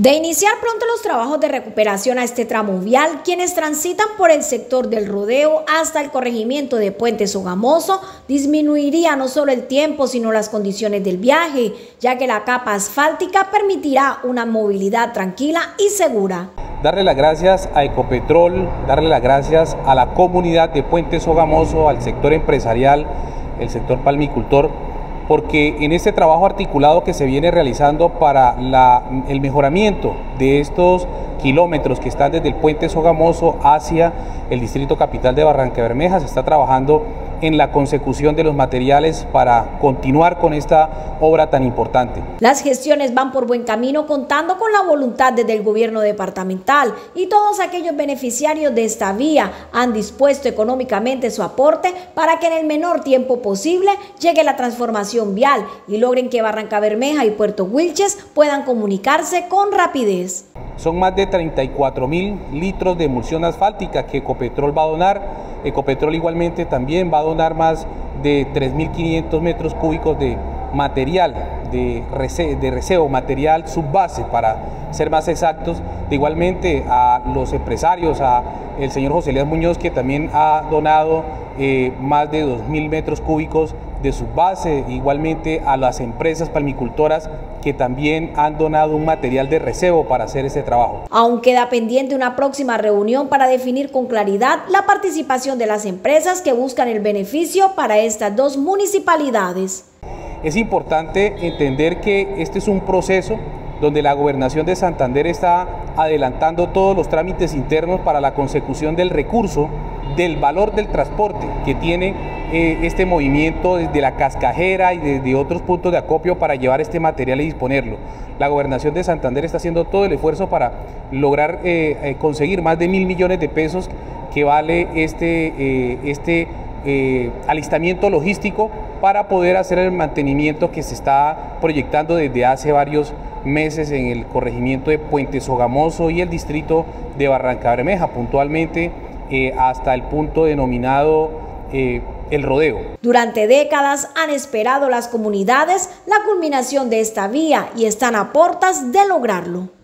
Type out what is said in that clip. De iniciar pronto los trabajos de recuperación a este tramo vial, quienes transitan por el sector del Rodeo hasta el corregimiento de Puente Sogamoso, disminuiría no solo el tiempo, sino las condiciones del viaje, ya que la capa asfáltica permitirá una movilidad tranquila y segura. Darle las gracias a Ecopetrol, darle las gracias a la comunidad de Puente Sogamoso, al sector empresarial, el sector palmicultor, porque en este trabajo articulado que se viene realizando para el mejoramiento de estos kilómetros que están desde el Puente Sogamoso hacia el distrito capital de Barrancabermeja, se está trabajando en la consecución de los materiales para continuar con esta obra tan importante. Las gestiones van por buen camino, contando con la voluntad desde el gobierno departamental, y todos aquellos beneficiarios de esta vía han dispuesto económicamente su aporte para que en el menor tiempo posible llegue la transformación vial y logren que Barrancabermeja y Puerto Wilches puedan comunicarse con rapidez. Son más de 34.000 litros de emulsión asfáltica que Ecopetrol va a donar. Ecopetrol igualmente también va a donar más de 3.500 metros cúbicos de material, de reseo, material subbase para ser más exactos. Igualmente a los empresarios, al señor José Elias Muñoz, que también ha donado más de 2.000 metros cúbicos de subbase, igualmente a las empresas palmicultoras que también han donado un material de reseo para hacer ese trabajo. Aún queda pendiente una próxima reunión para definir con claridad la participación de las empresas que buscan el beneficio para estas dos municipalidades. Es importante entender que este es un proceso donde la Gobernación de Santander está adelantando todos los trámites internos para la consecución del recurso, del valor del transporte que tiene este movimiento desde la Cascajera y desde otros puntos de acopio para llevar este material y disponerlo. La Gobernación de Santander está haciendo todo el esfuerzo para lograr conseguir más de 1.000 millones de pesos que vale este alistamiento logístico para poder hacer el mantenimiento que se está proyectando desde hace varios meses en el corregimiento de Puente Sogamoso y el distrito de Barrancabermeja, puntualmente hasta el punto denominado El Rodeo. Durante décadas han esperado las comunidades la culminación de esta vía y están a portas de lograrlo.